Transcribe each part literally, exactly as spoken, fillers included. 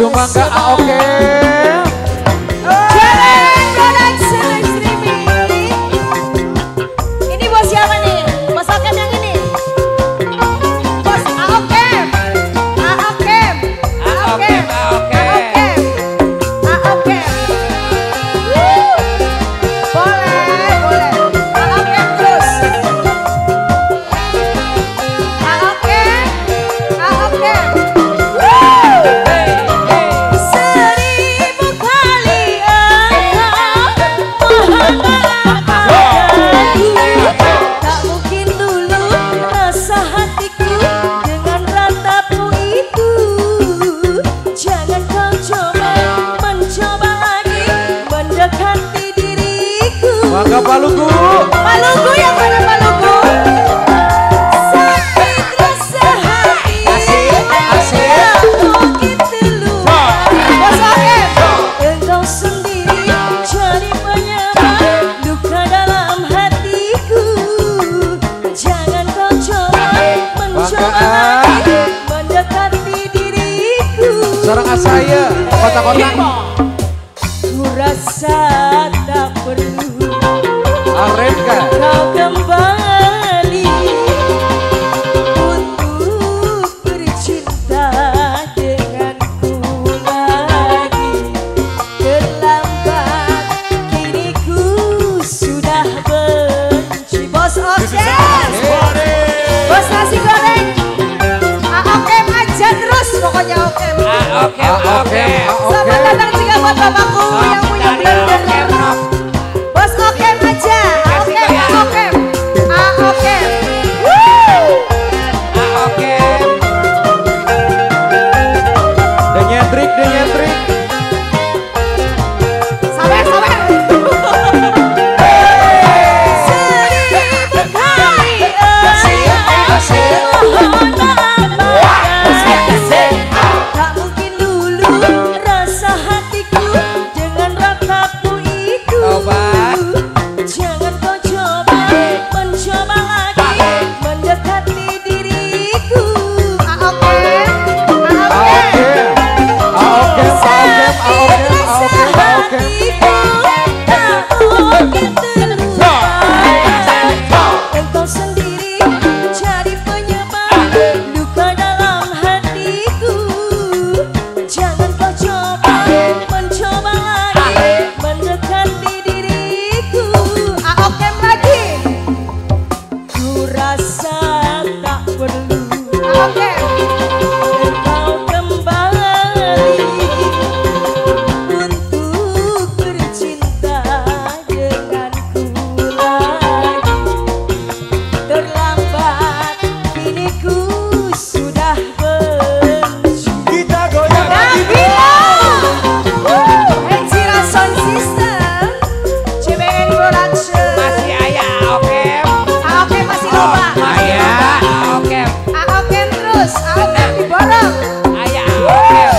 Sumangga Aoke Jalan Koneksi Streaming. Ini buat siapa nih? Masakan yang ini bos Aoke Aoke Aoke Aoke Aoke. Boleh boleh Aoke terus Aoke Aoke. Maka Paluku, Paluku yang mana Paluku? Sakit rasa hati, asyik, asyik, mungkin terluka. Masalah engkau sendiri cari penyebab luka dalam hatiku. Jangan kau coba mencoba lagi mendekati diriku. Seorang saya, kotak-kotak. Ku rasa tak perlu. Kau kembali untuk bercinta denganku lagi. Terlambat kini ku sudah benci. Bos Oces, bos nasi goreng Aokem aja terus pokoknya Aokem Aokem Aokem. Selamat datang juga buat bapakku yang punya bener-bener bos Okem aja. Tak mungkin dulu rasa hatiku dengan ratapmu itu. Jangan kau coba mencoba lagi mendekati diriku. Aoke, Aoke, Aoke, sakit rasa hatiku tak mungkin terluka. Engkau sendiri cari penyebab luka dalam hatiku. Jangan kau coba mencoba lagi mendekati diriku. Aoke lagi, ku rasa tak perlu. Aoke, engkau kembali untuk bercinta denganku lagi. Terlambat kini ku sudah benci. Kita goyang lagi. Hensi Rason System, C B N Production. Masih ayah Aokem, Aokem masih lupa. Ayah Aokem, Aokem terus, Aokem diborong. Ayah Aokem, Aokem.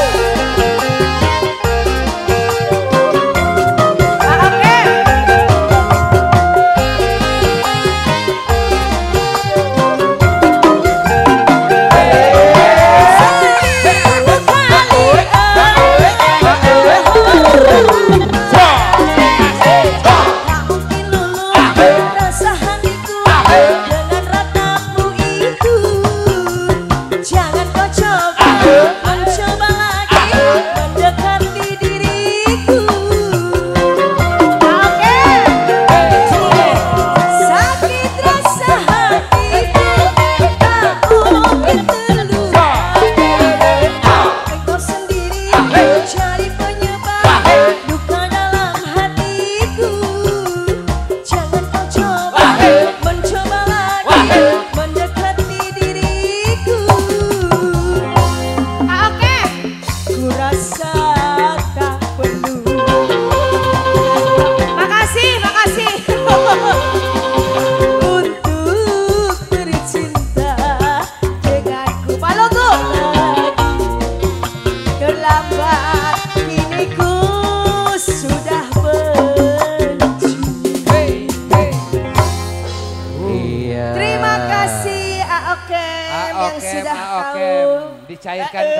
Tak mungkin lulu rasa hatiku dengan ratapmu itu. Jangan kau coba mencoba lagi mendekati diriku. Oke, sakit rasa hatiku tak mungkin terluka. Engkau sendiri cari penyebab luka dalam hatiku. Jangan kau coba mencoba lagi mendekati diriku. Aoke, ku rasa tak perlu. Makasih, makasih untuk bercinta denganku. Paluku terlambat kini ku sudah benci. Terima kasih Aokem yang sudah tahu. Dicairkan.